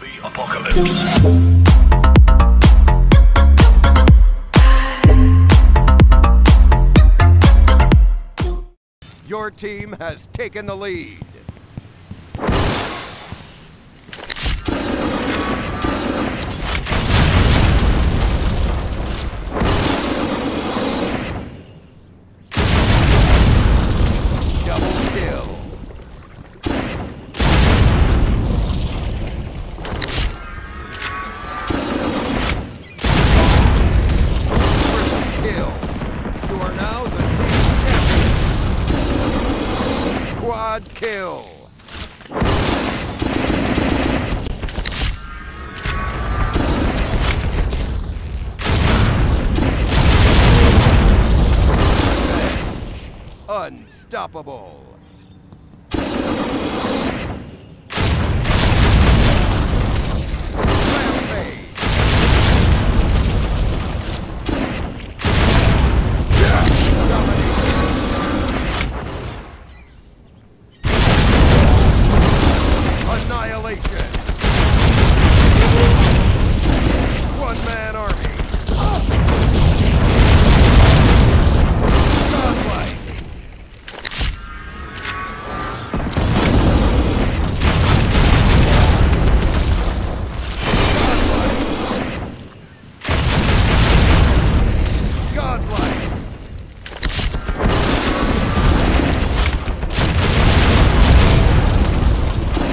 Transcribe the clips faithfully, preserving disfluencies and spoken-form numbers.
The apocalypse. Your team has taken the lead. Kill. Unstoppable. One-man army. Godlike. Godlike. Godlike.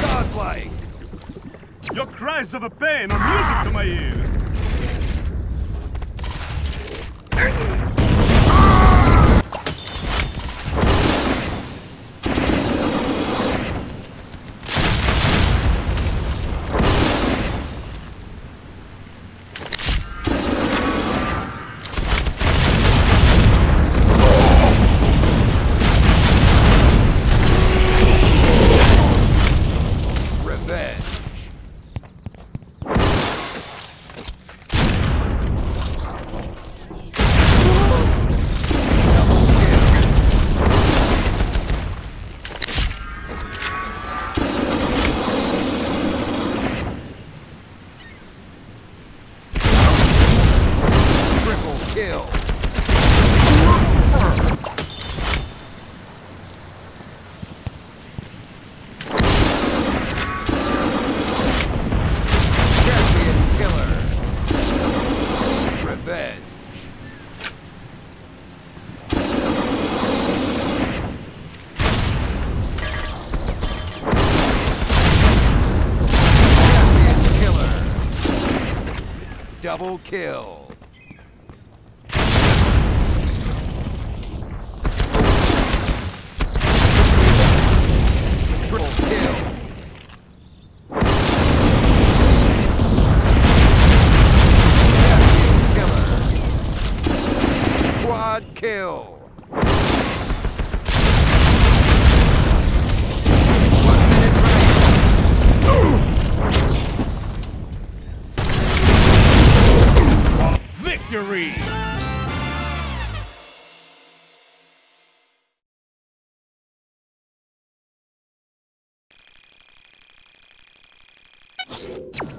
Godlike. Your cries of a pain are music to my ears. Kill. Champion killer. Double kill. Kill. One minute remaining. Victory.